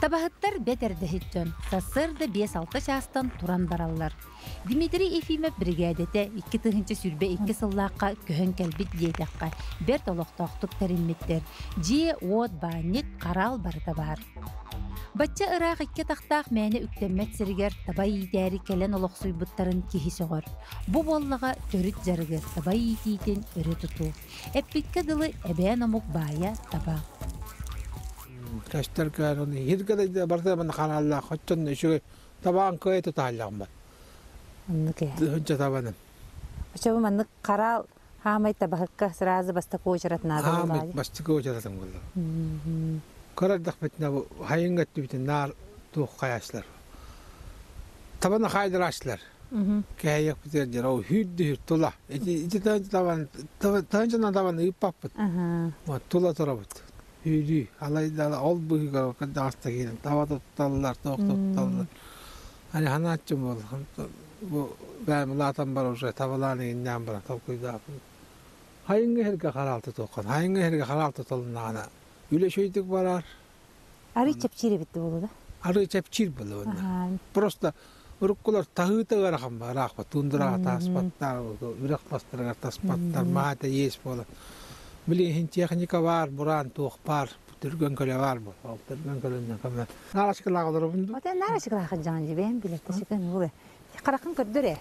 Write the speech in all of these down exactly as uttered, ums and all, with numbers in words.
Табахыттар бетердехиттен, сасырды бес алты шастан туран бараллар. Дмитрий Ефимов бригадете икки тыгынчы сүрбе икки сыллааққа көхін кәлбет дейдаққа бер толықтоқтық тәрімметтер, же от банет қарал барда бар. Батча ырах икке тақтақ мәне үктеммәт сіргер табай етәрі кәлен олықсуй бұттарын кехі соғыр. Бұ боллаға төріт жарығы табай етейтін өрі тұту. Әппетке дылы әбән омық бая таба. Кәштәркә һиргәдә барда мен халалла хәттен шуй табан көе тоталган. Нуке. Хәтта табаным. Ача бу мен карал хамайта бахка сразу баста көҗрәт надым. Хамайт баста көҗрәтем булды. Карал дахбетне бу хаенга тибетен нар тух каяшлар. Табан хайдырашлар. Кәяк битер дирау хидди тула. Иҗи табан табан табан ипаппат. Вот тула торабат. Үйді, алайда ол бұйығы қанды асты келін, тава тұтталылар, тоқ тұтталылар. Әне ханатчым болды, бәрім ұлатам бар ұшай, табаланы еңден бара, толқыйда апын. Хайынғы әрге қаралты тоққан, хайынғы әрге қаралты толынағына үйле шөйтік барар. Ары чәпчері бітті болу да? Ары чәпчер болды өнді. Просто үріккілер тағыты қарақын бар, ақпа, тундыраға таспаттар, үріқпастырға таспаттар, мағата ес болды. Блин, техника бар, буран тух пар, түрген көле бар бұл. Ол түрген көлемден көмді. Нарашқы лағылыр бұнды? Ота нарашқы лағын жаңын жібейін білерді шекін бұл. Қарақын көрдір е.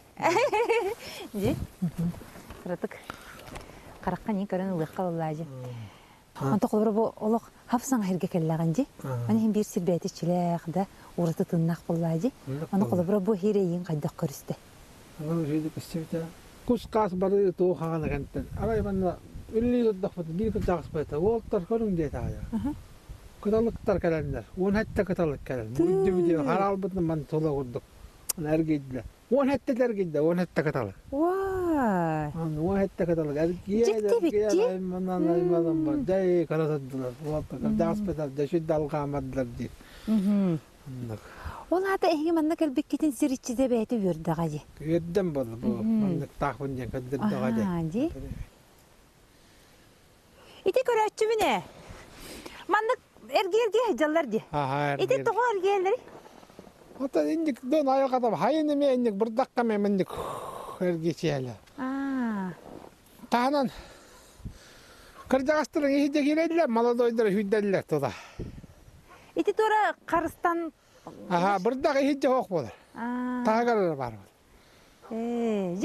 Жи? Сұратық. Қараққа не көрін ұлық қалылай жи. Онты құлбыр бұл олық хапсан ғайырге кәлілағын жи. Оны хем бір сірбәті шілек да ұраты тыннақ болай жи. Оны құлбыр бұл хере ең қайдық көрісті. Иллизот дахпат биркет тахспайта. Волтар көрүн детая. Каталыктар келендер. Он хатта каталык келен. Бүдү бүдү каралбытын мен тола курдук. Эргейдилер. Он хатта эргейдилер. Он хатта каталык. Вай. Он хатта каталык. Эргейдилер. Мынан аймадан бар. Дей каратадылар. Волтар тахспайта дэши далгамадылар дейт. Мм. Ол ата эги мен келбеккетин сириччиде бейти үрдө гади. Үрдөн болду бу. Мен тахпын ден каддырдо гади. Ади. Ити көрәтчі міне, маңдық әрге-әрге жалларды. Ити тұғы әрге-әрге. Ота еңдік дөң айық адам, хайыны ме еңдік, бұрдаққа ме міндік әрге-әрге әлі. Тағынан кірдіғастырың ехеде келеділер, молодойдыр үйдәділер тұда. Ити тұра қарыстан... Бұрдақ ехеде оқ болыр, тағығыр бар болыр.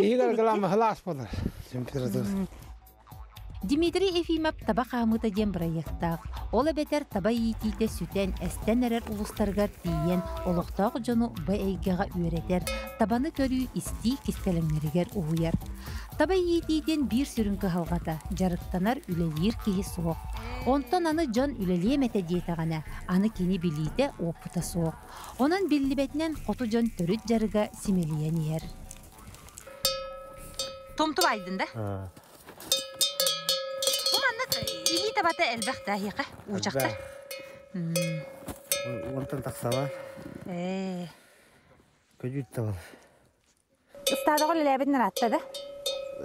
Егер қаламы ғылас болыр, жемпературды. Дмитрий Ефимов таба қамыта ден проекттақ. Ол әбетер таба етейті сүтен әстен әрер ұлыстарғар дейін олықтағы жону бәйгіға үйретер, табаны көрі істей кестеліңергер ұғыяр. Таба етейден бір сүрінгі қалғата, жарықтанар үлелер кейі соқ. Онтан аны жон үлеле мәті дейтіғана, аны кені білейді оқыта соқ. Онын білі бәтінен қоту жон түріт жарыға семелейен ер. Томту айдында? Табата әлбәқ дәйіқі, ұжақты. Ортын тақсава. Көді үтті бұл. Ұстады ғол әләбетінер аттады?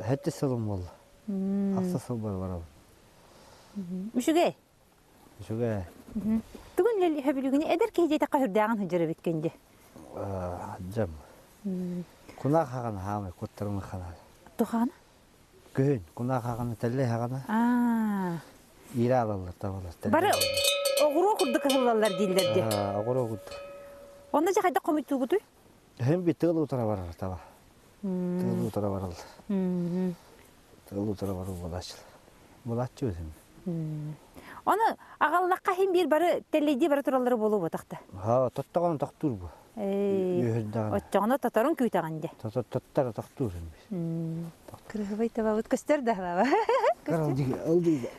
Әтті сылым бұл. Ақса сыл бұл бар бұл. Үшіге? Үшіге. Түгін әлі өбілігіне әдір кейдейді қағырдағын үджірі біткенде? Жам. Құнақ қағаны қағаны, көттіріңі қағаны. Тұқаны? Көн, құнақ қағаны, тәлі қағаны. Ира алалар, табалар. Бары оғыру күрді қысылалар дейілдерде? Оғыру күрді. Онда жа қайда қомет түгі түй? Хем бе тұғыл ұтыра барар, таба. Тұғыл ұтыра баралды. Тұғыл ұтыра бару болашыл. Болашчы өзім. Оны ағаллаққа хем бер бары тәлейде бары тұралары болу бұтақты? Ха, тоттаған тақтыр бұ. Отчағына татарын көйтағанде? Тоттар тақтыр өзім. Кірғыбай таба, өткөстер дағаба. Қарал дейгі, ал дейгі.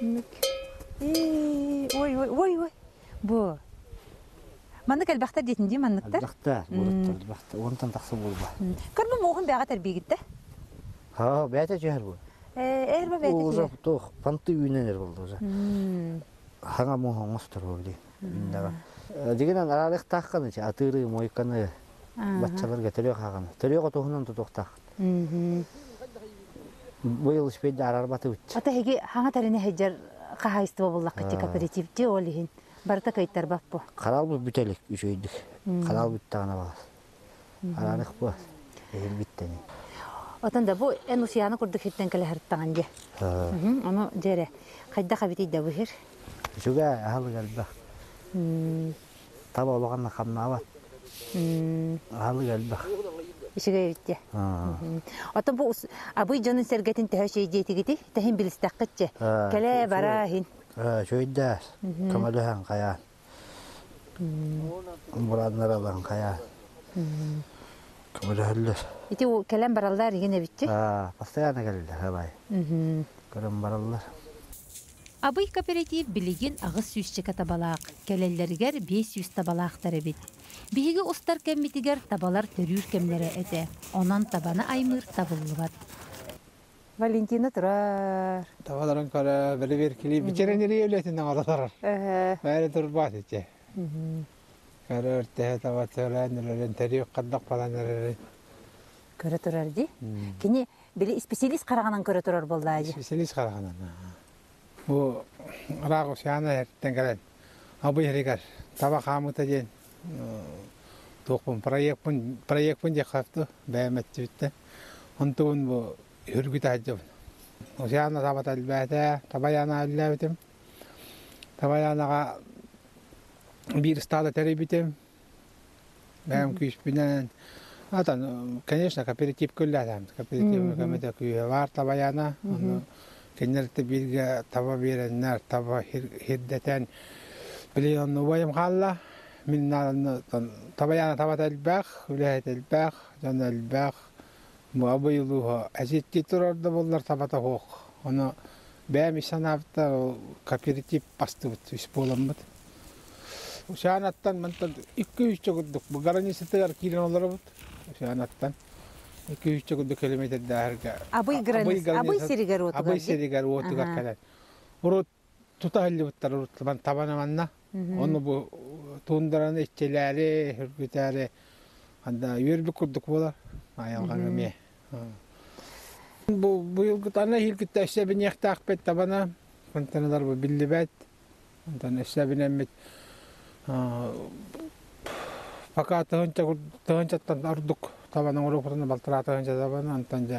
Ой, ой, ой, ой. Бұ. Маңдық әлбақтар дейтінде маңдықтар? Әлбақтар, әлбақтар. Оғынтан тақсы бол ба. Көрбім оғын бәғатар бейгітті? Ха, бәйті жер бұл. Әр ба бәйті жер? Тоқ, панты үйінен әр болды өзі. Хаңа мұңа мұстыр бұл дейін. Дегенен аралық таққаны, атыры, мойқаны, батшаларға түрек ағаны. Түрек отуғынан тұтық таққыт. Бұл ішпейді арарбаты өтті. Ата әге хаңа тәріне әйджер қағайысты болылаққа кооперативте ол ең. Барта кайттар бап бу. Карал бу бүтелик үчөйдүк. Карал бүттагына бар. Аранык бу. Эл биттени. Отанда бу эн усияны курдук хиттен келе хырттаган же. Аны жере кайда кабитей да бухер. Сүгө алгал ба. Таба болгонна камнабат. Алгал ба. Ишеге битте. Ата бу абый жанын сергетин тәшей дейтигити, тахин билистаккытче. Келе барахин. Чойда, камалухан кая, мураднаралан кая, камалухаллер. Ити у келем бараллар ине битти? А, постоянно келелер, хабай. Келем бараллар. Абый кооператив билигин агыс сүзче катабалак, келеллергер бес сүз табалак тарабит. Биги устар кеммитигер табалар төрүр кемлере эте, онан табаны аймыр табылыбат. Валентина турар. Табаларын кара, бәлі беркілі, бічеренері евлетінден алаларар. Бәрі тұрбат етке. Кәрі өрттеге табат сөйләнір өрін, тәріп қандық баланыр өрін. Көрі тұрар де? Кені білі специалист қарағанан көрі тұрар болды әже? Специалист қарағанан. Бұл ұрақ ұсияны әрттен кәрін. Абы ерігер, таба қамыта ден. Тоқпын, проектпын де қафты, бәйметті бітті. Онтығын бұл Hürgüte hacım. Oşağına tabat elbette, tabayana elbettim. Tabayana bir stada terbitim. Benim küş bilen, hatta, конечно, kooperatif küllerden, kooperatif hükümete küyü var tabayana. Kendileri bilgi taba verenler, taba hiddeten biliyor nubayım kalla. Minna tabayana tabat elbette, hülayet elbette, can elbette. Абыйлуға әзетте тұрарды болар табата қоқ. Оны бәм ешан авта кооператив басты бұты, үш болам бұты. Ушан аттан мұнтан екі-үш жүгірдік. Бұл ғаранесеттігер келен олар бұты. Ушан аттан екі-үш жүгірдік километрді әргі. Абый серігер отығар. Абый серігер отығар кәлән. Ұрот тұта әлі бұттар ұротты. Бан табаны манна. Оны бұл туындыраны ешчеләрі, үргітәрі. Анда өрбі күрдік болар. Аялғаны ме. Бұйылғыт ана елгітті әшсәбін еқті ақпет табана. Қынтанадар бұл білі бәді. Қынтан әшсәбін әмет пақа тұғыншаттан ұрдық табаның ұрықырына балтыра тұғынша табана. Қынтан жа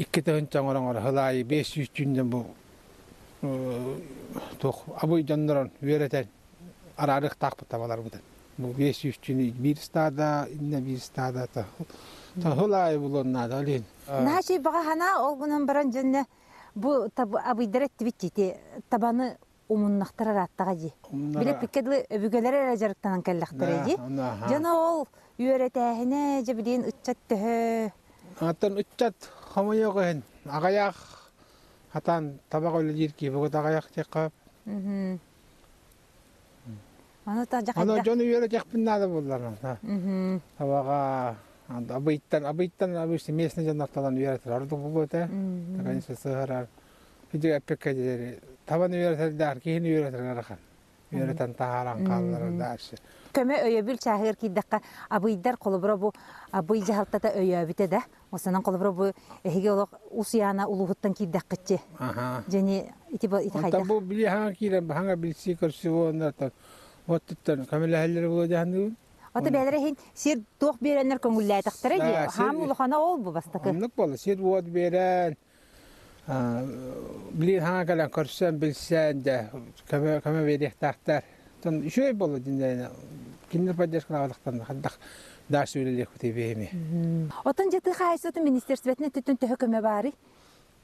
екі тұғыншан ұран ұран ғылайы бес жүз жүнден бұл абуй жанныран өретен арарық тақпыт табалар бұдан. Bu beş yüz günü bir stada, inne bir stada da. Tahılay bulunmadı alin. Naci bahana olgunun barancını bu tabu abidiret bitti. Tabanı umun naktarar attığıcı. Bile piketli bügelere rajarıktan kellaktarıcı. Cana ol yüretehine cebirin uçattı. Hatan uçat hamuyogun agayak. Hatan tabak olacak ki bu da agayak çıkıp. Ана жоны үйелі жақпыннады болдарын. Табаға абайттан, абайттан, абайттан месіне жанақталан үйелетір. Ардық бұл өте, тағанысы сұғырар. Үйдегі әппекке дедері. Табан үйелетердер, кейін үйелетердер қан. Үйелетен тағаран қалылардар. Көме өйебіл шағығыр кейдіққа абайдар қолыбыра бұл абай жағалтата өйебіте де. Осынан қолыбыра бұл әйге олық ұсияна ұлығыттан кейдіққытче. Және еті қайдақ. Оттыттан көмілі әлдері бұл өдеғанды бұл. Оты бәлірі хен сер тоқ беренлер көңілі айтақтыры де, ғам ұлықана ол бұл бастықы? Ұмлық болы, сер от берен, білер ғана қалан көрсен, білсен де, көмі беректақтар. Үшөй болы дендейіне, кендер падешкін ағалықтан қандақ даш өлелек өте бейме. Отын жеті қайсы өті министерсветіне түттін түхі көмі бары?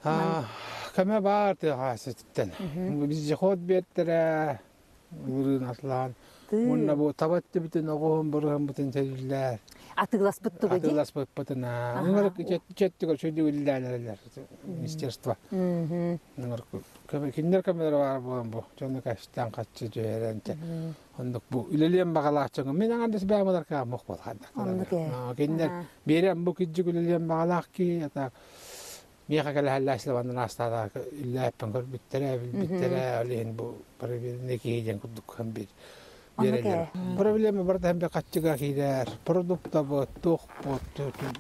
Көмі барды қайсы түттін. Біз жиқот берттірі. Урын аслан. Мұнна бұл табатты бүтін оғын бұрған бұтын тәрілілер. Атығылас бұтты көде? Атығылас бұттына. Үңірік үкеттігір сөйді өліләлілер. Министерство. Кендер көмелері бар болған бұл. Жоны кәшіттен қатшы жөйеренде. Ондық бұл үлілен бағалақ чыңын. Мен аңғандыс бәмілер қаға мұқ болғандық. Кендер берем бұл күджік үлілен бағалақ ки. Меха кәлі әлләсілі бандын астада үлі әппін көр бүттірі, бүттірі, әлейін бұл проблеміне кейден күрдік көм бер. Проблемі барды әмбе қатчыға кейдер, продукта бұд, тоқ бұд,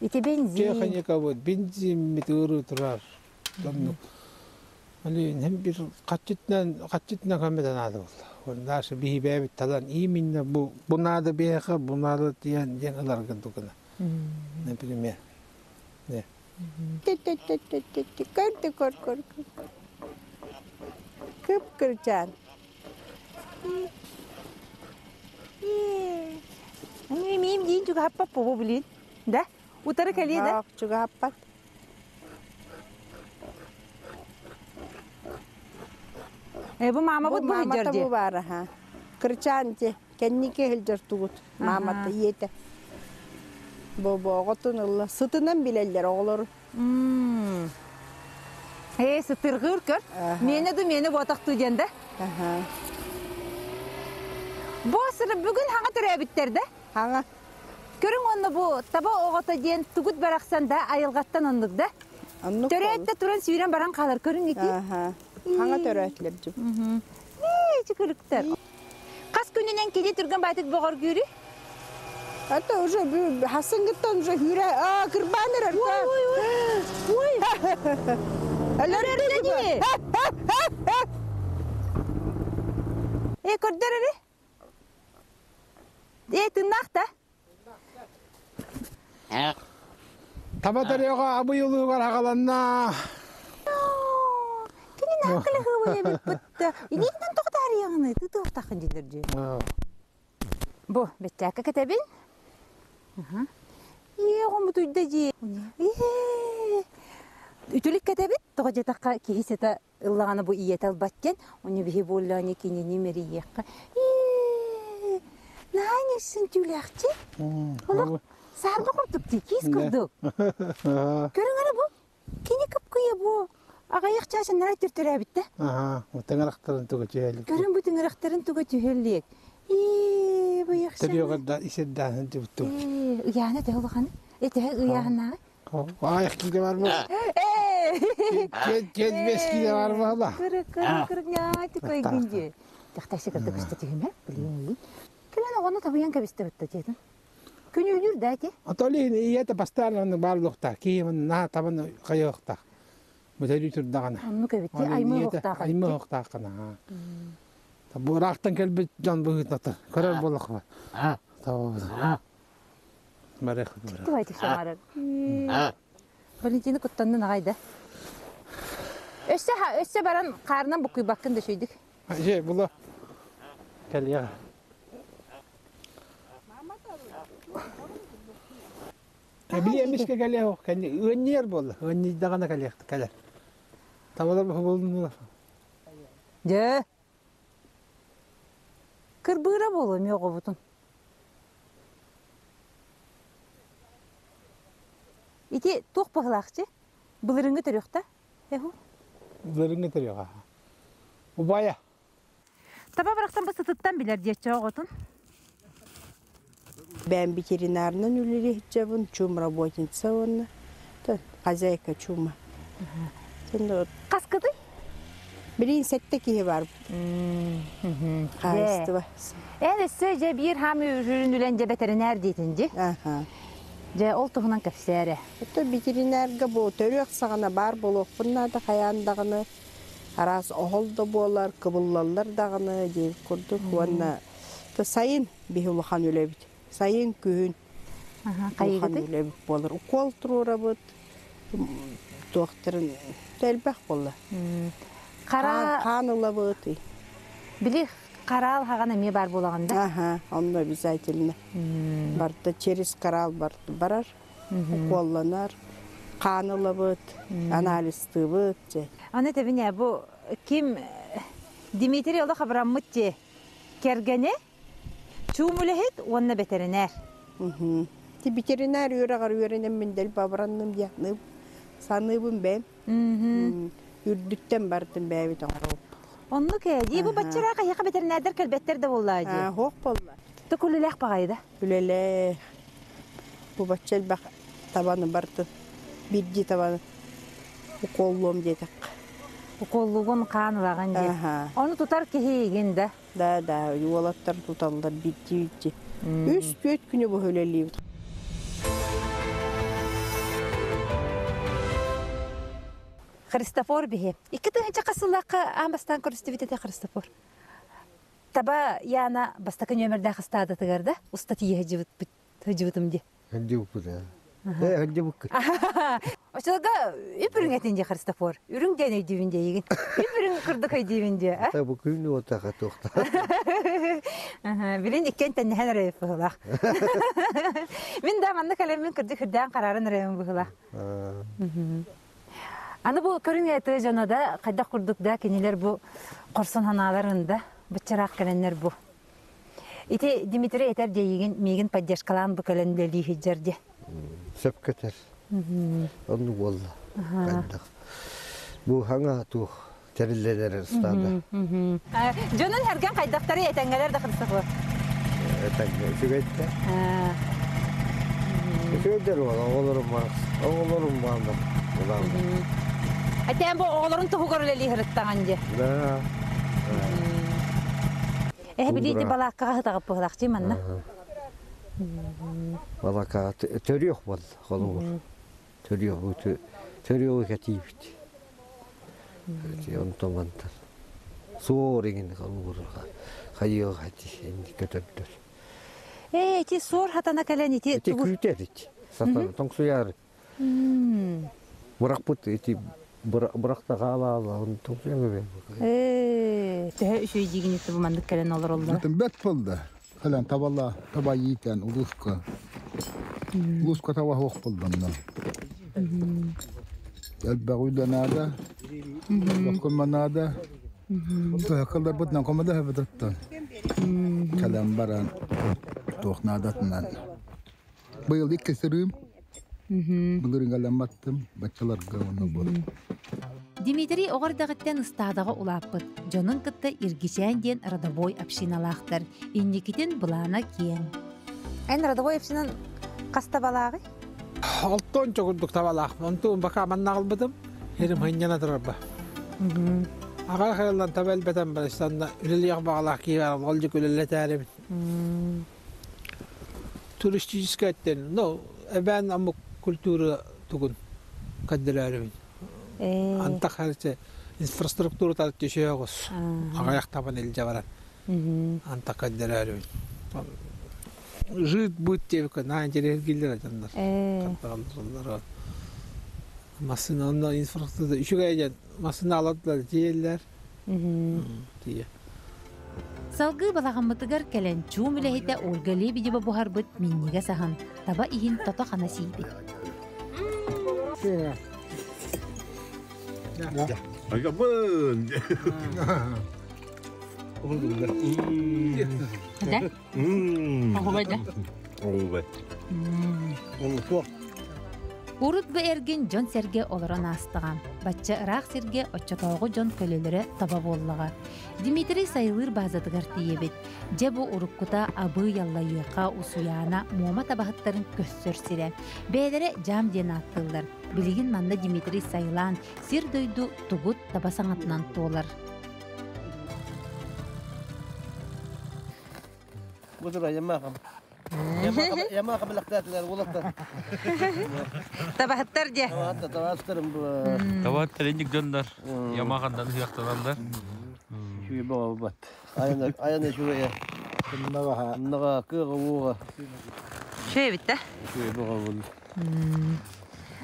техника бұд, бензин метеоры тұрар. Әлейін, әм бір қатчытынан көмеден ады болды. Nasıl bir hibe tadan iyi minne bu bunada bir ha bunada diyen diyenler gittikler. Ne primer. Ne. Tet tet tet tet tet kırdı kor kor. Kıp kırcan. Anne miyim din çok happa popo bilin. Da? Utarı kalıyor da. Çok happa. Ebu mama bu mama bu var ha. Kırçanti kendi kehildir tugut. Mama da yete. Bu bu otunla sütünden bilirler oğlar. Hmm. Hey sütürgür kör. Mene de mene batak tujende. Bu sırf bugün hangi türe bitter de? Hangi? Körün onu bu taba oğatajen tugut bıraksan da ayılgattan andık da. Törette turan süren baran kalır körün iki. Hangi töretler cüb? Ne çıkırıktır? Kaç gününden kedi turgan baytık boğar gürü? Hatta oje bir Hasan gittan oje hüre ah kırbanır arka. Oy oy oy. Alırdı diye. E kurdarı? E tınakta? Tabatar yok abu yolu var hakalanna. Kini nakle hava bir putta. İniğden toktar yanı, tu toktar giderdi. Bu, betek aktabin. Aha. Ye, onu tujdeci. Ye. Ütülük aktabin, toqca taqa ki hiseta Allah'ını bu iyet albatken, onu bihi bollani kini nimeri yakka. Ye. Nanisin tülakçi? Oğlum, sardı kurtup tikiz kurduk. Görün ana bu. Kini kapkuya bu. Ağayık çaşın nara türtüre bitti. Aha, bu tınırıqtırın tuğu tühelik. Görün bu tınırıqtırın tuğu tühelik. Eee, bu yakışan. Tırıyor da işe dağın tübüttü. Eee, uyağına da olağın. Eee, uyağına. Ağayık kide var mı? Eee. Gezmez kide var mı hala? Kırık, kırık, kırık. Ne ağaydı koyu günce. Yaktaşı kırdık işte tühüme. Kılan oğlunu tabuyan kabiste bitti dedin. Könülür de ki. Atoliyin iyiyete bastarlarının bağlılıkta. Kiyemin naha tabanı kayıqta. Müdahil turdağına. Onu kabitti, aymı hoqtağına. Aymı hoqtağına. Bu rağıqtan kelbet can bıgıtnatır. Kırar bolıq var. Mərək. Çıktı baytık şamarır. Valentini kuttanın ağaydı. Öçse baran qarınan bu kuybaqqın da şöydik. Şey, bula. Gəl yağa. Bilyemişke gəl yağa oq. Önler bolla. Önler dağına gəl yaqtı gələr. Tabalar bu boldun olar. Jö. Kırbıra bolum yoğu butun. İti toq bağlaqçı. Bılırıngı törüq da. Ehu. Bılırıngı törüq ha. Bu baya. Taba bıraqtan bu sıtıttan biler jetçe oğutun. Ben veterinarının ülleri hitçevun çum работница onunla. Tön хозяйка çuma. Kaskıdı? Birin setteki var. Kaskıdı var. Evet, sadece bir hamı ürünülence veteriner deyince. Oltuğundan kafisere. Veteriner bu törük sağına bar buluq. Bunlar da hayandağını, aras oğul da boğular, kıbıllarlar dağını deyip kurduk. Sayın bir uluğun ülebit. Sayın kühün. Uluğun ülebit olur. Ukol turura bud. Doktorun təlbəq bolla. Qanıla bıqtı. Bilik, qaral haqana mə bar bolağında? Aha, onunla bizaytılına. Barda çeriz qaral barar, qollanar, qanıla bıqtı, analizdi bıqtı. Ona təbi nə, bu kim Dimitri yolda xabramıqtı kərgəni, çum üləhət, onunla veterinər. Veterinər yörəqər yörənəm məndəl babranım yaxnıb. Sanıbım ben, yürüdükten bardım beyvit oğlup. Onluk hediye, bu bacılara kayıqa veterinerler kelbetler de vallahi. Ha, hoş bollar. Tukululak bağaydı. Kululak. Bu bacılar bak tabanı bardı, birci tabanı. Bu kollum dedik. Bu kolluğun kanılağın diye. Onu tutar ki heyegin de. Da da, yuvalatlar tutarlar, birci birci. Üç göt günü bu höleliyiz. Христофор бе. Иккетенче кысылакка амбастан көрүстүп итте Христофор. Таба я на бастаканье мерда хастада тагарда устатьи хадивут хадивутом ди. Хадивупуда. Хадивук. Ошелга и принять инде харстафор. Юринг день идивинде еген. И принять курдакай дивинде. А табукуйну вот так отохта. Ага. Билин иккента не хенрей фула. Мин да манна калем мин курдик хрдан караран рейм фула. Аны бу көрүнгө тежана да кайда курдук да кенелер бу корсон ханаларында бычырак келендер бу. Ити Дмитрий этер дейген меген поддержкалан бу келендерди хижерди. Сеп кетер. Аны болду. Кайда. Бу ханга тух терилдер стада. Жонун херген кайдактары этеңгелер да кырсыкбы. Этеңге сүгөттө. Сүгөттөр олорум бар. Олорум бар. А тем более олорун тоху королели хрестаганде. Да. Эх, биледи балакага тагапалакчи манна. Балака төрөк бол холур. Төрөк үтө төрөк кативти. Эти онтомантар. Суоригин холур. Хайо хати энди көтөптөр. Э, ти суор хатана келени ти күйтөдит. Сатан тоңсуяр. Мм. Буракпут эти буракта гала он тупчеме. Э, те ещё идигини тубу мандык келен олор олду. Мытын бет болду. Халан табалла, табай итен улуска. Улуска таба хок болду мына. Элбагуда нада. Баккома нада. Тоо калдар бутнан комада хабдатта. Калам баран тох надатнан. Быйыл икке сырым. Дмитрий оғардағыттен ұстадағы ұлаппыт, жонын кітті иргешен ден родовой общиналақтыр. Иннекетін бұлана кен. Ән родовой общинан қаста балағы? Алтон жоғындық табалақ. Онтуын бақа манна қалбыдым, ерім ғыннен атырарба. Ағар қайылдан табәл бәтен бірістанда үлілі яқбағалақ кейбәрі, ол жүк үлілі тәрімін. Туристическі әттен, но әбән амық культура түгін қадділәрімін. Антақ әрсе инфраструктура тәріп түші өғыз. Ағаяқ табан әлде баран. Антақ қадділәрімін. Жид бұд тевікі, наң жерер келдер әжандар. Қаттағалдыралдар. Масына онда инфраструктура үші ғайдан масына аладылар, жиелілер. Салгы балағамытығар кәлін чуым үләйді олғалей бедебі бұғар бұд меннеге саған. Таба иін тото қана сейбі. Айгабын! Олғылда. Қада? Қағылбайда? Қағылбай. Қағылбай. Урут бі әрген жон сәрге олырын астыған. Батчы ұрақ сәрге отчатауғы жон көлелері таба боллыға. Дмитрий сайылыр базадығар дейебет. Жабу ұрыққыта абы яллайыға ұсуяна мома табағыттарын көссөр сірі. Бәлері жам ден аттылыр. Білігін манда Дмитрий сайылан сер дөйді тұғыт табасаңатынан толыр. Бұдыра, емағым. Ямаға біліктәділер олықтар. Табахаттар де? Табахаттарым бұл. Табахаттар ендік жондар. Ямағандан сияқтанандар. Шуи баға бұбат. Аяны шуи. Нұға күйгі оға. Шуи бітті? Шуи баға бұл.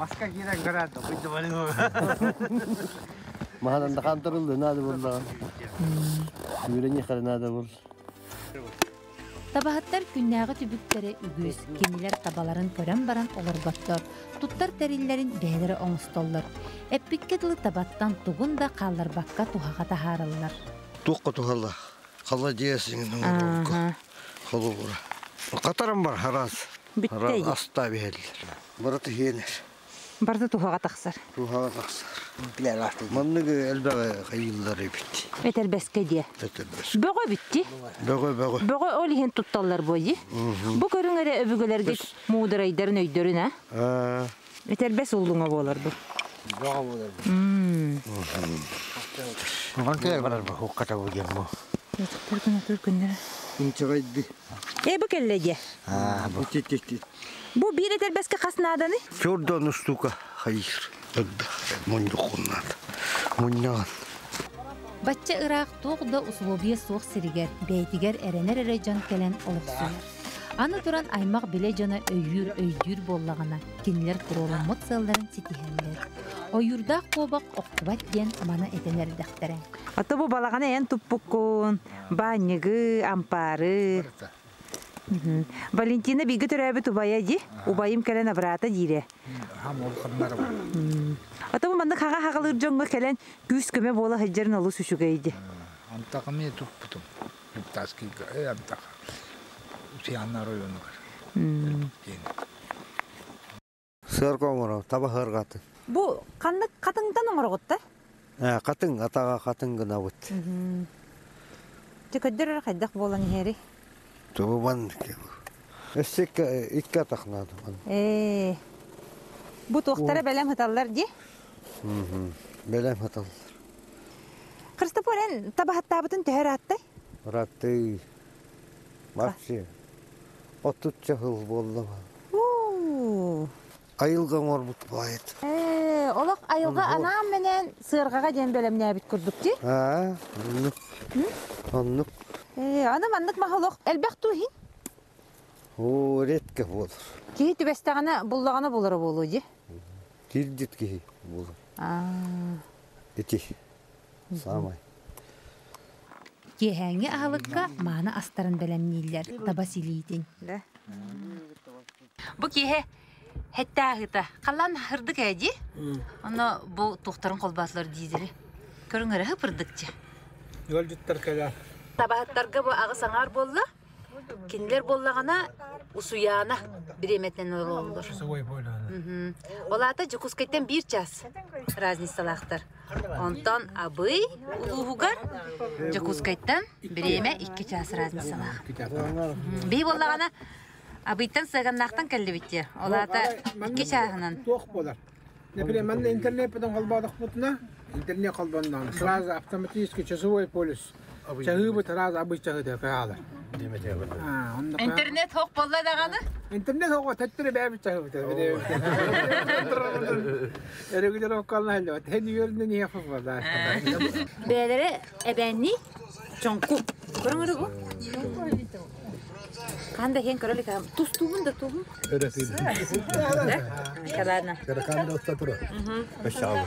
Маска керен қарады. Құйды балың оға. Мағананда қантырылды. Нады болдаған. Үйрені қары нады бол. Табахаттар күннағы түбіктері үгіз, кемелер табаларын көрен баран олар баттыр. Туттар тәрелерін бәлері оңыстолыр. Әппікке дылы табаттан тұғын да қалар баққа тұғаға тағарылылар. Тұққа тұғалла. Қала дейесіңін ұңғырға. Қолу бұра. Қатарым бар, хараз. Біттей. Аста бәлілер. Бараты хенер. Барды тұғаға тақсар. Тұғаға тақсар. Білер артын. Мұнығы әлбәғі қайылдары бітті. Бәтер бәске де. Бәтер бәске. Бөғі бітті. Бөғі, бөғі. Бөғі ол ең тұтталар бойы. Бұ көрің әрі өбігілерге мұғдырайдарын өйдерін, ә? Бәтер бәс ұлдыңа болар бұл. Бөғі болар бұл. Бұған кәлер барар бұл, қоққата бұл ген бұл. Бу бире тербеске қасынаданы? Чордан ұстуға, хайыр. Мұнды қонады. Мұндан. Батча Ирак тоғда условия соқ сиригер, бәйтигер әренер-әрі жан кәлен олықсыр. Аны тұран аймақ біле жана өйір-өйір боллағына, кенілер құролын мұтсаларын сетихенлер. Ойырдақ қобақ оққыбат ден мана әтенер дәқтірі. Аты бұл балағаны ән тұппыққын, банығы, ампары. Валентина бейгі түрәбі тұбая де, ұбайым кәлен аврата дейре. Ата бұманды қаға-қағылыр жоңға кәлен күз көме болы ғаджарын алу сүшігі еді. Амтағы мен тұп бұтым. Үптаскей көй амтағы. Үсиянна ройоны бар. Сөргі омырау, таба ғырғаты. Бұ қанды қатыңдан омыр ғытты? Қатың, атаға қатың ғына ғытты. Түкөддер әрі қайдақ болан ері? Тұбан кебір. Өссек үтке атақнады ғаны. Бұт оқтары бәлем хаталылар де? Бәлем хаталылар. Қырыстапор ән табахаттабытын төхер аттай? Раттай. Бақшы. Отып чағыл болды ба. Айылға мор бұт байыд. Олық айылға анам менен сырғаға ден бәлеміне әбіт күрдік де? Аа, аннық. Анам аннық мағылық әлбәқ тұғын? О, ретке болыр. Кейі түбәстіғана бұллағана болыр болу де? Келдет кейі болыр. Әте, самай. Кейәңі ағылыққа маңа астарын бәлемнейлер табасилейден. Бұ кейі әтті ағыта қалан ғырдық әде? Оны бұл тұқтарын қолбасылар дейдері. Көрің әрі ғыпырдық де? Өлдіттір кәлі. Табахаттарға бұл ағы саңар болды? Кенілер боллағана ұсуяна біреметнен олығылыр. Олағата жүкіскеттен бір час разнисталақтыр. Онтан абый ұлығығар жүкіскеттен біреме екі час разнисталақ. Бей боллағана абыйттан сағаннақтан кәлі бітте. Олағата екі чағынан. Тоқ болар. Мәнді интернеппеден қалбадық бұтына, интернеп қалбандан. Сразы автоматически часовой полюс. Чағы бұт разы абый чағыды қағалар. Интернет хоқ болды дағаны? Интернет хоқ тәттірі бәбі чағы бұты. Әрігілер оққалына әлі өт. Әді өрінде не еқіп болды. Бәлірі әбәнні чонку. Көріңірі бұл? Қанда хен көрілі қағам. Тұс туғын да туғын? Өрәпейді. Қаларына. Қарақанда ұтта тұры. Өші ауыр.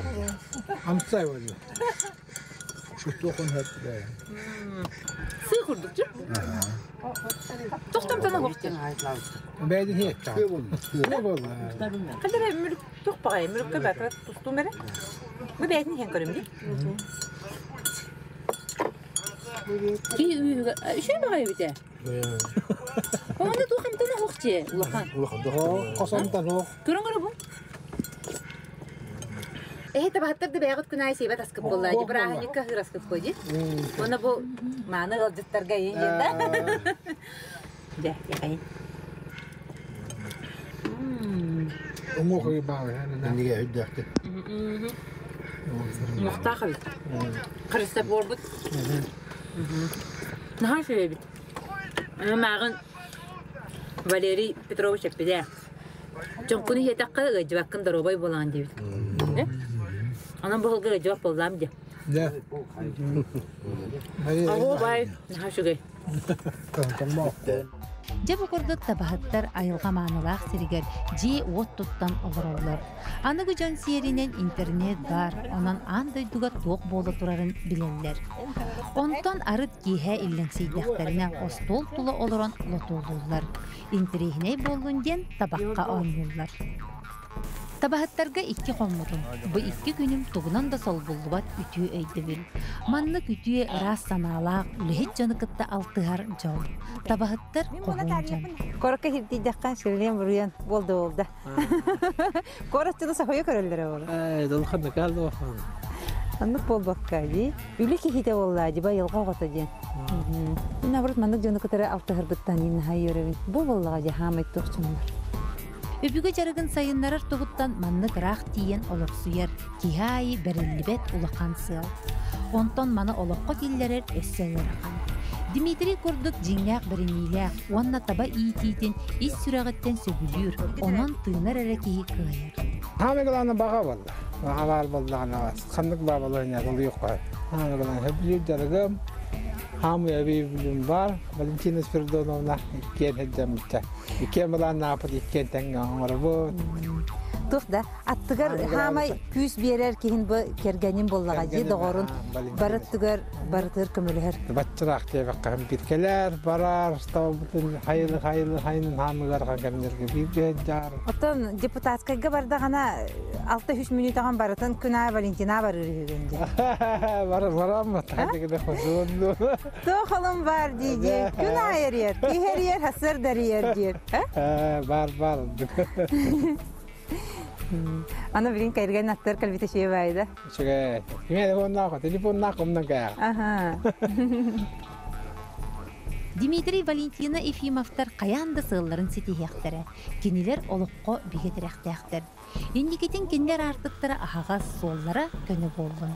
Амсай болды. Құттоқын әтті. Сүй құрдық жүр? Тоқтамтана қоқтен. Бәйдің ет. Не болды? Қалдар әй мүлік тоқпағай, мүлікке бәтіға тұстың бәрі. Бұл бәйдің кен көрім де. Кей үйігі үші бағай бөте? Оғанда тоқамтана қоқты. Улақан. Қасамтана қоқ. Көріңгірі бұл? Эхе табахаттарды бәғыт күн айы сейбат асқып болды. Бір ағынекке ғыр асқып қойды. Оны бұл маңы ғылдыттарға ең енді. Де, еқайын. Ұмықығы бағы, әнеге үйдіғді. Мұқтақы біт. Қырыстап ор бұт. Нағай сөйе біт. Мағын Валерий Петрович әппеде. Чонкуны хетаққа ғайжываққын даробай болған дебіт. Анам бұғылғыр жауап болдам де. Да. Ағу бай, наға шүгей. Жабы көрді табахаттар айылға маңылақ сірігер, жи от тұттан ұғырылыр. Анығы жан сиерінен интернет бар, онан андайдуға тоқ болы тұрарын білелер. Онтан арыт кейхе иллен сейдақтарына остол тұлы олыран лотолдылар. Интерегіне болунден табаққа оңылылар. Табахаттарға икки қоммырым. Бұ икки күнім тұғынан да сол бұлғыбат үтіе өйдевіл. Маннық үтіе рас саналақ, үліхет жанықытта алтығар жау. Табахаттар қоғын жан. Қорыққа хирдейдіққан шүрлен бұруян болды олды. Қорықчыны сахойы көрілдері олы. Дұлқырды қалды оқын. Аннық бол баққави. Үлі кейхеде олы адиба елға ғота ден. Мен абырыт маннық жанықытары алтығырдыттан Өбігі жарығын сайынларар тұғыттан маннық рақ дейін олық сұйар, кейхай бәрілібет ұлақан сұял. Онтан маны олыққа келілерер өссәлі раған. Димитрий көрдік жинляқ бірінейлі, онна таба иетейтін, ес сүрағыттен сөбілер, онын тұйнар әрекейі қылайыр. Хамеғыланы баға болды. وعمل بالدعنا خنق بابلونيا تليقها أنا قلنا هبيو جرجم هم يبي بالمبار بالنتيجة سفردونا كين هدمته كين ملنا نابدي كين تنعه مربوط тухда аттыгар хамай күз берер кин бу кергенин боллагажы догорун барыттыгар барытыр көмөлөр батчырак деп кам биткелер барар табытын хайыл хайыл хайын хамыларга кемдерге бийгендар атан депутатка габарда гана алты-үч мүнөттөн барытын күнай Валентина барыр дегенде бар барам тагыгы хожун тохолом бар диге күнай эрет кер ер хасыр дарьер деп бар бар Она бринка ирга на теркал виташие вайда. Чего? Имя его нахо, телефон нахом нагая. Ага. Дмитрий Валентина Ефимовтар каянда сылларын сетихтере. Кинилер олукко бигетерехтер. Индикетин кинилер артыктара ахагас соллара көне болгон.